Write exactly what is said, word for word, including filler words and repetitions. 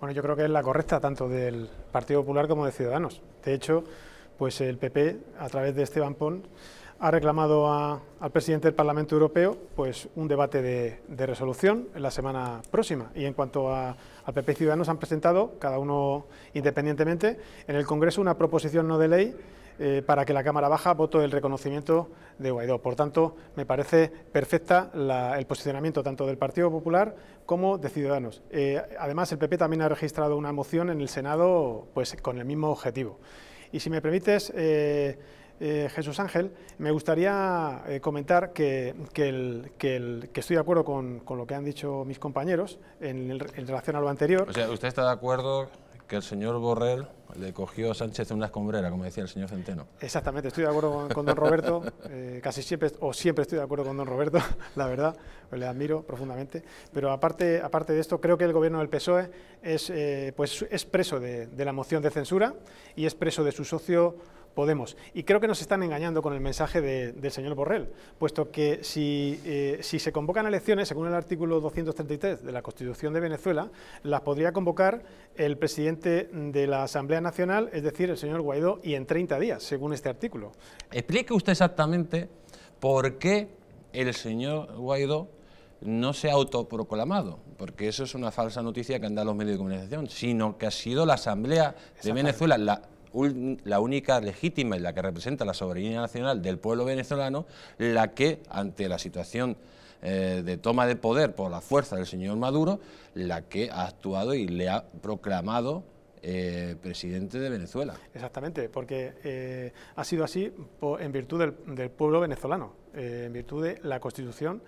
Bueno, yo creo que es la correcta tanto del Partido Popular como de Ciudadanos. De hecho, pues el P P, a través de Esteban Pons, ha reclamado a, al presidente del Parlamento Europeo pues, un debate de, de resolución en la semana próxima. Y en cuanto a, al P P y Ciudadanos, han presentado, cada uno independientemente, en el Congreso una proposición no de ley eh, para que la Cámara Baja vote el reconocimiento de Guaidó. Por tanto, me parece perfecta la, el posicionamiento tanto del Partido Popular como de Ciudadanos. Eh, además, el P P también ha registrado una moción en el Senado pues, con el mismo objetivo. Y si me permites... Eh, Eh, Jesús Ángel, me gustaría eh, comentar que, que, el, que, el, que estoy de acuerdo con, con lo que han dicho mis compañeros en, el, en relación a lo anterior. O sea, ¿usted está de acuerdo que el señor Borrell le cogió a Sánchez en una escombrera, como decía el señor Centeno? Exactamente, estoy de acuerdo con, con don Roberto, eh, casi siempre, o siempre estoy de acuerdo con don Roberto, la verdad, le admiro profundamente. Pero aparte, aparte de esto, creo que el gobierno del P S O E es, eh, pues, es preso de, de la moción de censura y es preso de su socio Podemos. Y creo que nos están engañando con el mensaje de, del señor Borrell, puesto que si, eh, si se convocan elecciones, según el artículo doscientos treinta y tres de la Constitución de Venezuela, las podría convocar el presidente de la Asamblea Nacional, es decir, el señor Guaidó, y en treinta días, según este artículo. Explique usted exactamente por qué el señor Guaidó no se ha autoproclamado, porque eso es una falsa noticia que han dado los medios de comunicación, sino que ha sido la Asamblea de Venezuela, la la única legítima y la que representa la soberanía nacional del pueblo venezolano, la que, ante la situación eh, de toma de poder por la fuerza del señor Maduro, la que ha actuado y le ha proclamado eh, presidente de Venezuela. Exactamente, porque eh, ha sido así en virtud del, del pueblo venezolano, eh, en virtud de la Constitución